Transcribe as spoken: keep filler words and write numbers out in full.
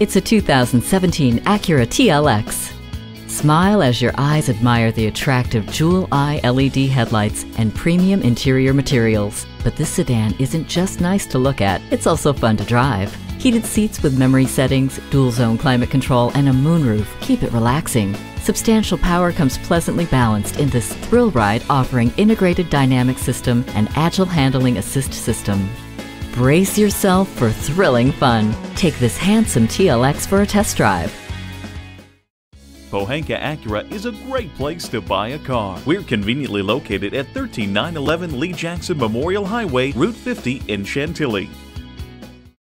It's a two thousand seventeen Acura T L X. Smile as your eyes admire the attractive Jewel Eye L E D headlights and premium interior materials. But this sedan isn't just nice to look at, it's also fun to drive. Heated seats with memory settings, dual zone climate control, and a moonroof keep it relaxing. Substantial power comes pleasantly balanced in this thrill ride, offering integrated dynamic system and agile handling assist system. Brace yourself for thrilling fun. Take this handsome T L X for a test drive. Pohanka Acura is a great place to buy a car. We're conveniently located at thirteen nine eleven Lee Jackson Memorial Highway, Route fifty in Chantilly.